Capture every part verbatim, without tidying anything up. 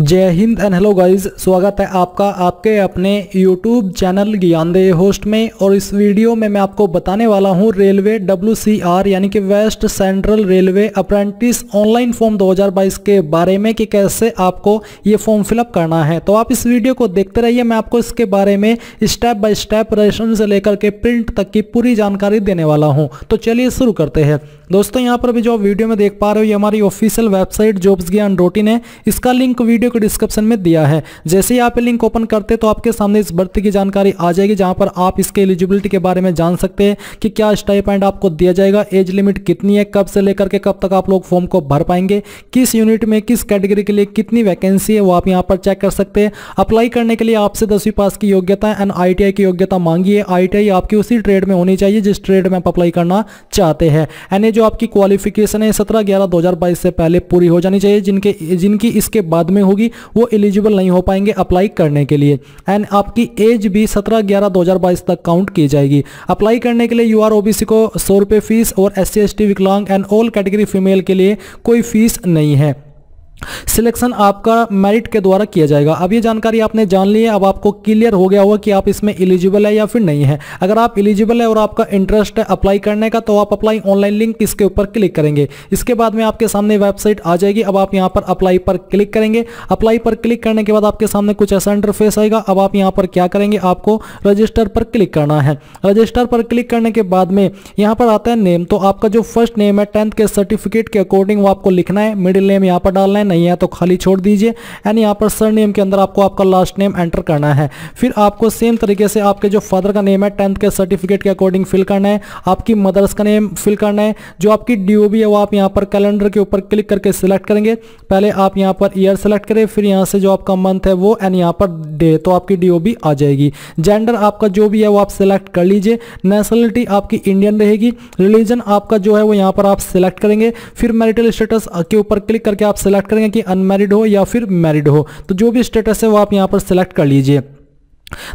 जय Hind and hello guys, स्वागत है आपका आपके अपने यूट्यूब चैनल ज्ञान दे होस्ट में। और इस वीडियो में मैं आपको बताने वाला हूं रेलवे डब्ल्यू सी आर यानी कि west central railway apprentice online form दो हज़ार बाईस के बारे में कि कैसे आपको ये फॉर्म फिलअप करना है। तो आप इस वीडियो को देखते रहिए, मैं आपको इसके बारे में स्टेप बाय स्टेप रेशन से लेकर के प्रिंट तक की पूरी जानकारी देने वाला हूँ। तो चलिए शुरू करते हैं। दोस्तों यहाँ पर भी जो वीडियो में देख पा रहे हो ये हमारी official website jobs Gyan dot in है, इसका लिंक वीडियो के डिस्क्रिप्शन में दिया है। जैसे ही आप लिंक ओपन करते तो आपके सामने इस भर्ती की जानकारी आ जाएगी, जहां पर आप इसके एलिजिबिलिटी के बारे में जान सकते हैं कि क्या स्टाइपेंड आपको दिया जाएगा, एज लिमिट कितनी है, कब से लेकर के कब तक आप लोग फॉर्म को भर पाएंगे, किस यूनिट में किस कैटेगरी के लिए कितनी वैकेंसी है, वो आप यहाँ पर चेक कर सकते हैं। अप्लाई करने के लिए आपसे दसवीं पास की योग्यता एंड आई टी आई की योग्यता मांगी है। आई टी आई आपकी उसी ट्रेड में होनी चाहिए जिस ट्रेड में आप अप्लाई करना चाहते हैं। यानी जो आपकी क्वालिफिकेशन है सत्रह ग्यारह दो हजार बाईस से पहले पूरी हो जानी चाहिए। जिनके जिनकी इसके बाद में वो एलिजिबल नहीं हो पाएंगे अप्लाई करने के लिए। एंड आपकी एज भी सत्रह ग्यारह दो हज़ार बाईस तक काउंट की जाएगी। अप्लाई करने के लिए यूआर ओबीसी को सौ रुपये फीस और एससी एसटी विकलांग एंड ऑल कैटेगरी फीमेल के लिए कोई फीस नहीं है। सिलेक्शन आपका मेरिट के द्वारा किया जाएगा। अब ये जानकारी आपने जान ली है, अब आपको क्लियर हो गया होगा कि आप इसमें एलिजिबल है या फिर नहीं है। अगर आप एलिजिबल है और आपका इंटरेस्ट है अप्लाई करने का तो आप अप्लाई ऑनलाइन लिंक इसके ऊपर क्लिक करेंगे। इसके बाद में आपके सामने वेबसाइट आ जाएगी। अब आप यहाँ पर अप्लाई पर क्लिक करेंगे। अप्लाई पर क्लिक करने के बाद आपके सामने कुछ ऐसा इंटरफेस आएगा। अब आप यहाँ पर क्या करेंगे, आपको रजिस्टर पर क्लिक करना है। रजिस्टर पर क्लिक करने के बाद में यहाँ पर आता है नेम। तो आपका जो फर्स्ट नेम है टेंथ के सर्टिफिकेट के अकॉर्डिंग वो आपको लिखना है। मिडिल नेम यहाँ पर डालना है, नहीं है तो खाली छोड़ दीजिए। एंड यहाँ पर सर नेम के अंदर आपको आपका लास्ट नेम एंटर करना है। फिर आपको सेम तरीके से आपके जो फादर का नेम है टेंथ के सर्टिफिकेट के अकॉर्डिंग फिल करना है। आपकी मदर्स का नेम फिल करना है। जो आपकी डीओबी है वो आप यहाँ पर कैलेंडर के ऊपर क्लिक करके सिलेक्ट करेंगे। पहले आप यहाँ पर ईयर सेलेक्ट करें, फिर यहाँ से जो आपका मंथ है वो, एंड यहाँ पर डे, तो आपकी डीओबी आ जाएगी। जेंडर आपका जो भी है वो आप सिलेक्ट कर लीजिए। नेशनलिटी आपकी इंडियन रहेगी। रिलीजन आपका जो है वो यहाँ पर आप सिलेक्ट करेंगे। फिर मैरिटल स्टेटस के ऊपर क्लिक करके आप सिलेक्ट करेंगे कि अनमैरिड हो या फिर मैरिड हो, तो जो भी स्टेटस है वो आप यहां पर सिलेक्ट कर लीजिए।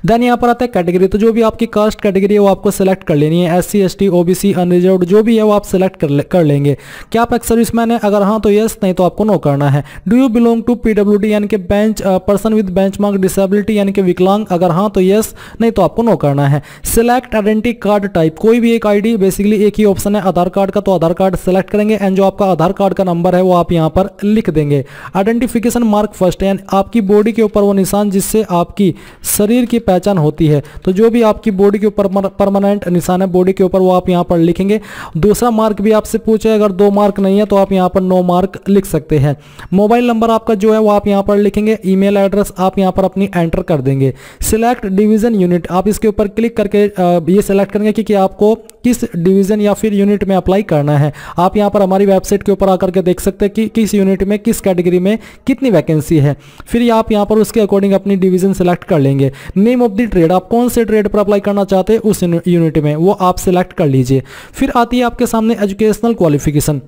देन यहाँ पर आता है कैटेगरी। तो जो भी आपकी कास्ट कैटेगरी है वो आपको सिलेक्ट कर लेनी है। S C S T OBC unreserved जो भी है वो आप सिलेक्ट कर, ले, कर लेंगे। क्या आप एक सर्विसमैन है, अगर हाँ तो यस, नहीं तो आपको नो करना है। डू यू बिलोंग टू पीडब्ल्यूडी यानी कि bench person with benchmark disability यानी कि विकलांग, अगर हाँ तो यस, नहीं तो आपको नो करना है। सिलेक्ट आइडेंटिटी कार्ड टाइप, कोई भी एक आईडी, बेसिकली एक ही ऑप्शन है आधार कार्ड का, तो आधार कार्ड सेलेक्ट करेंगे। एंड जो आपका आधार कार्ड का नंबर है वो आप यहाँ पर लिख देंगे। आइडेंटिफिकेशन मार्क फर्स्ट यानी आपकी बॉडी के ऊपर वो निशान जिससे आपकी शरीर की पहचान होती है, तो जो भी आपकी बॉडी के ऊपर परमानेंट निशान है बॉडी के ऊपर वो आप यहां पर लिखेंगे। दूसरा मार्क भी आपसे पूछे, अगर दो मार्क नहीं है तो आप यहां पर नो मार्क लिख सकते हैं। मोबाइल नंबर आपका जो है वो आप यहां पर लिखेंगे। ईमेल एड्रेस आप यहां पर अपनी एंटर कर देंगे। सिलेक्ट डिवीजन यूनिट, आप इसके ऊपर क्लिक करके ये सिलेक्ट करेंगे कि, कि आपको किस डिवीजन या फिर यूनिट में अप्लाई करना है। आप यहाँ पर हमारी वेबसाइट के ऊपर आकर के देख सकते हैं कि किस यूनिट में किस कैटेगरी में कितनी वैकेंसी है। फिर आप यहाँ पर उसके अकॉर्डिंग अपनी डिवीजन सेलेक्ट कर लेंगे। नेम ऑफ द ट्रेड, आप कौन से ट्रेड पर अप्लाई करना चाहते हैं उस यूनिट में वो आप सिलेक्ट कर लीजिए। फिर आती है आपके सामने एजुकेशनल क्वालिफिकेशन।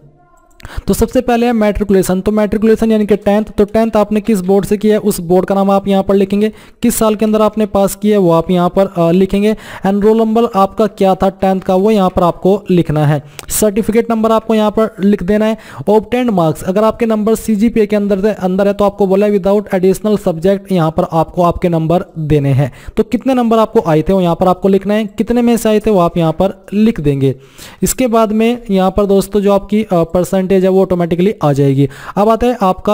तो सबसे पहले है मैट्रिकुलेशन। तो मैट्रिकुलेशन यानी कि टेंथ, तो टेंथ आपने किस बोर्ड से किया है उस बोर्ड का नाम आप यहाँ पर लिखेंगे। किस साल के अंदर आपने पास किया है वो आप यहाँ पर आ, लिखेंगे। एंड रोल नंबर आपका क्या था टेंथ का वो यहाँ पर आपको लिखना है। सर्टिफिकेट नंबर आपको यहाँ पर लिख देना है। ऑब्टेंड मार्क्स, अगर आपके number C G P A के अंदर अंदर है तो आपको बोला है विदाउट एडिशनल सब्जेक्ट यहाँ पर आपको आपके नंबर देने हैं। तो कितने नंबर आपको आए थे वो यहाँ पर आपको लिखना है, कितने में से आए थे वो आप यहाँ पर लिख देंगे। इसके बाद में यहाँ पर दोस्तों जो आपकी परसेंटेज जब वो ऑटोमेटिकली आ जाएगी। अब आता है आपका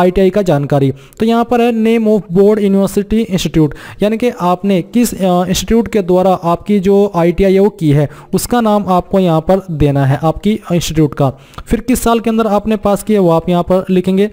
आईटीआई का जानकारी। तो यहाँ पर है name of board, university, institute, यानी कि आपने किस इंस्टीट्यूट के द्वारा आपकी जो आईटीआई है वो की है उसका नाम आपको यहाँ पर देना है आपकी इंस्टीट्यूट का। फिर किस साल के अंदर आपने पास किया वो आप यहाँ पर लिखेंगे,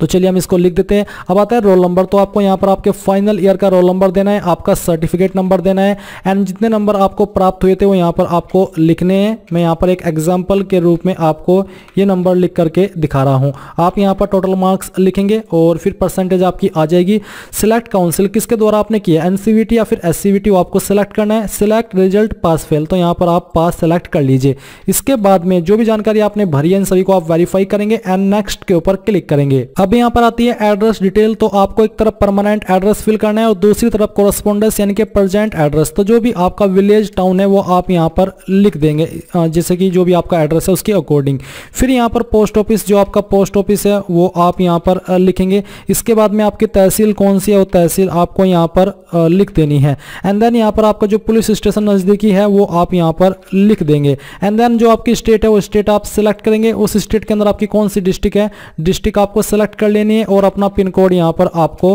तो चलिए हम इसको लिख देते हैं। अब आता है रोल नंबर। तो आपको यहाँ पर आपके फाइनल ईयर का रोल नंबर देना है, आपका सर्टिफिकेट नंबर देना है। एंड जितने नंबर आपको प्राप्त हुए थे वो यहाँ पर आपको लिखने हैं। मैं यहाँ पर एक एग्जाम्पल के रूप में आपको ये नंबर लिख करके दिखा रहा हूँ। आप यहाँ पर टोटल मार्क्स लिखेंगे और फिर परसेंटेज आपकी आ जाएगी। सिलेक्ट काउंसिल, किसके द्वारा आपने किया, एन सी बी टी या फिर एस सी बी टी, वो आपको सिलेक्ट करना है। सिलेक्ट रिजल्ट पास फेल, तो यहाँ पर आप पास सेलेक्ट कर लीजिए। इसके बाद में जो भी जानकारी आपने भरी है इन सभी को आप वेरीफाई करेंगे एंड नेक्स्ट के ऊपर क्लिक करेंगे। अब यहाँ पर आती है एड्रेस डिटेल। तो आपको एक तरफ परमानेंट एड्रेस फिल करना है और दूसरी तरफ कॉरेस्पॉन्डेंस यानी कि प्रेजेंट एड्रेस। तो जो भी आपका विलेज टाउन है वो आप यहाँ पर लिख देंगे, जैसे कि जो भी आपका एड्रेस है उसके अकॉर्डिंग। फिर यहाँ पर पोस्ट ऑफिस, जो आपका पोस्ट ऑफिस है वो आप यहाँ पर लिखेंगे। इसके बाद में आपकी तहसील कौन सी है वो तहसील आपको यहाँ पर लिख देनी है। एंड देन यहाँ पर आपका जो पुलिस स्टेशन नज़दीकी है वो आप यहाँ पर लिख देंगे। एंड देन जो आपकी स्टेट है वो स्टेट आप सिलेक्ट करेंगे। उस स्टेट के अंदर आपकी कौन सी डिस्ट्रिक्ट है, डिस्ट्रिक्ट आपको सेलेक्ट कर लेनी है और अपना पिन कोड यहाँ पर आपको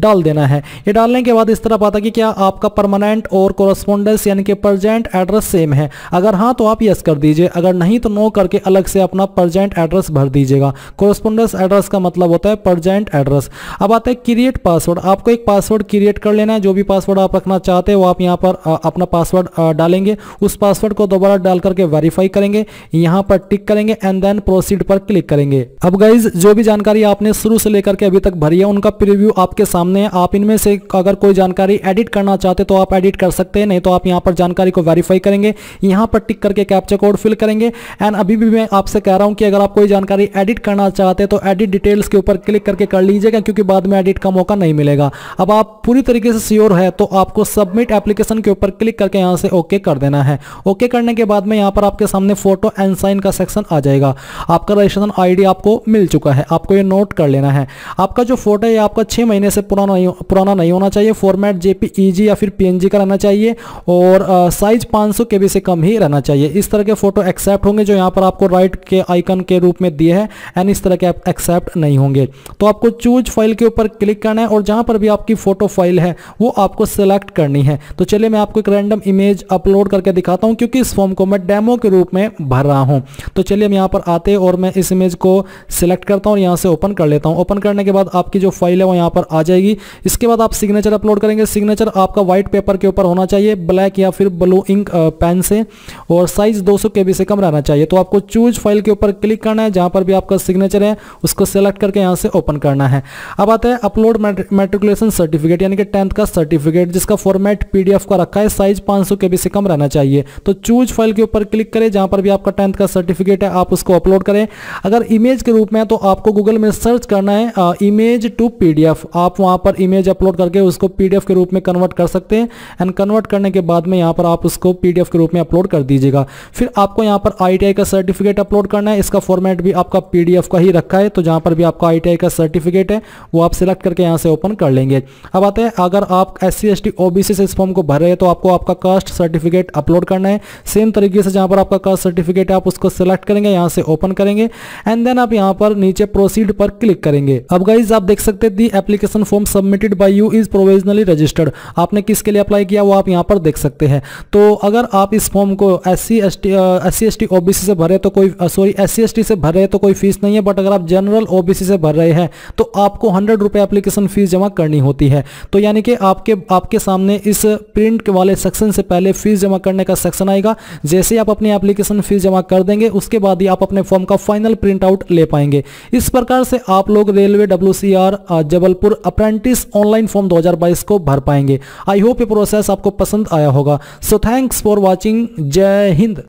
डाल देना है। ये डालने के बाद इस तरह पता कि क्या आपका परमानेंट और कॉरेस्पॉन्डेंस यानी कि प्रेजेंट एड्रेस सेम है। अगर हाँ तो आप यस कर दीजिए, अगर नहीं तो नो करके अलग से अपना प्रेजेंट एड्रेस भर दीजिएगा। कॉरेस्पॉन्डेंस एड्रेस का मतलब होता है प्रेजेंट एड्रेस। अब आता है क्रिएट पासवर्ड। आपको एक पासवर्ड क्रिएट कर लेना है। जो भी पासवर्ड आप रखना चाहते हैं वो आप यहाँ पर अपना पासवर्ड डालेंगे। उस पासवर्ड को दोबारा डाल करके वेरीफाई करेंगे, यहाँ पर टिक करेंगे एंड देन प्रोसीड पर क्लिक करेंगे। अब गाइज जो भी जानकारी आपने शुरू से लेकर के अभी तक भरी है उनका प्रीव्यू आपके सामने है। आप इनमें से अगर कोई जानकारी एडिट करना चाहते तो आप एडिट कर सकते हैं, नहीं तो आप यहाँ पर जानकारी को वेरीफाई करेंगे, यहाँ पर टिक करके कैप्चा कोड फिल करेंगे। एंड अभी भी मैं आपसे कह रहा हूँ कि अगर आप कोई जानकारी एडिट करना चाहते हैं तो एडिट डिटेल्स के ऊपर क्लिक करके कर लीजिएगा, क्योंकि बाद में एडिट का मौका नहीं मिलेगा। अब आप पूरी तरीके से श्योर है तो आपको सबमिट एप्लीकेशन के ऊपर क्लिक करके यहाँ से ओके कर देना है। ओके करने के बाद में यहाँ पर आपके सामने फोटो एंड साइन का सेक्शन आ जाएगा। आपका रजिस्ट्रेशन आईडी आपको मिल चुका है, आपको ये नोट कर लेना है। आपका जो फोटो है ये आपका छः महीने से पुराना नहीं पुराना नहीं होना चाहिए। फॉर्मेट जेपीईजी या फिर पीएनजी का रहना चाहिए और साइज पाँच सौ केबी से कम ही रहना चाहिए। इस तरह के फोटो एक्सेप्ट होंगे जो यहाँ पर आपको राइट के आइकन के रूप में दिए हैं, एंड इस तरह के आप एक्सेप्ट नहीं होंगे। तो आपको चूज फाइल के ऊपर क्लिक करना है और जहाँ पर भी आपकी फोटो फाइल है वो आपको सेलेक्ट करनी है। तो चलिए मैं आपको एक रैंडम इमेज अपलोड करके दिखाता हूँ, क्योंकि इस फॉर्म को मैं डेमो के रूप में भर रहा हूँ। तो चलिए हम यहाँ पर आते हैं और मैं इस इमेज को सिलेक्ट करता हूँ और यहाँ से ओपन कर लेता हूँ। ओपन करने के बाद आपकी जो फाइल है वो यहाँ पर आ जाएगी। इसके बाद आप सिग्नेचर अपलोड करेंगे। सिग्नेचर आपका व्हाइट पेपर के ऊपर होना चाहिए, ब्लैक या फिर ब्लू इंक पेन से, और साइज दो सौ केबी से कम रहना चाहिए। तो आपको चूज फाइल के ऊपर क्लिक करना है, जहाँ पर भी आपका सिग्नेचर है उसको सेलेक्ट करके यहाँ से ओपन करना है। अब आता है अपलोड मेट्रिकुलेशन सर्टिफिकेट यानी कि टेंथ का सर्टिफिकेट, जिसका फॉर्मेट पीडीएफ का रखा है, साइज पाँच सौ केबी से कम रहना चाहिए। तो चूज फाइल के ऊपर क्लिक करें, जहाँ पर भी आपका टेंथ का सर्टिफिकेट है आप उसको अपलोड करें। अगर इमेज के रूप में है तो आपको गूगल में सर्च करना है इमेज टू पीडीएफ। आप वहां पर इमेज अपलोड करके उसको पीडीएफ के रूप में कन्वर्ट कर सकते हैं, एंड कन्वर्ट करने के बाद में यहां पर आप उसको पीडीएफ के रूप में अपलोड कर दीजिएगा। फिर आपको यहां पर आईटीआई का सर्टिफिकेट अपलोड करना है। इसका फॉर्मेट भी आपका पीडीएफ का ही रखा है, तो जहां पर भी आपका आईटीआई का सर्टिफिकेट है वो आप सिलेक्ट करके यहां से ओपन कर लेंगे। अब आते हैं, अगर आप एससी एसटी ओबीसी से इस फॉर्म को भर रहे हैं तो आपको आपका कास्ट सर्टिफिकेट अपलोड करना है। सेम तरीके से जहां पर आपका कास्ट सर्टिफिकेट है आप उसको सिलेक्ट करेंगे, यहां से ओपन करेंगे एंड देन आप यहां पर नीचे प्रोसीड पर क्लिक करेंगे। अब गाइज आप देख सकते हैं the application form submitted by you is provisionally registered. आपने किसके लिए अप्लाई किया वो आप यहाँ पर देख सकते हैं। तो अगर आप इस फॉर्म को SC ST SC ST OBC से भरे तो कोई सॉरी एससी एसटी से भर रहे हैं तो कोई फीस नहीं है, बट अगर आप जनरल ओबीसी से भर रहे हैं तो आपको हंड्रेड रुपये एप्लीकेशन फीस जमा करनी होती है। तो यानी कि आपके आपके सामने इस प्रिंट वाले सेक्शन से पहले फीस जमा करने का सेक्शन आएगा। जैसे ही आप अपनी एप्लीकेशन फीस जमा कर देंगे उसके बाद ही आप अपने फॉर्म का फाइनल प्रिंट आउट ले पाएंगे। इस प्रकार से आप लोग railway WCR Jabalpur apprentice online form दो हज़ार बाईस को भर पाएंगे। आई होप ये प्रोसेस आपको पसंद आया होगा। So thanks for watching. जय हिंद।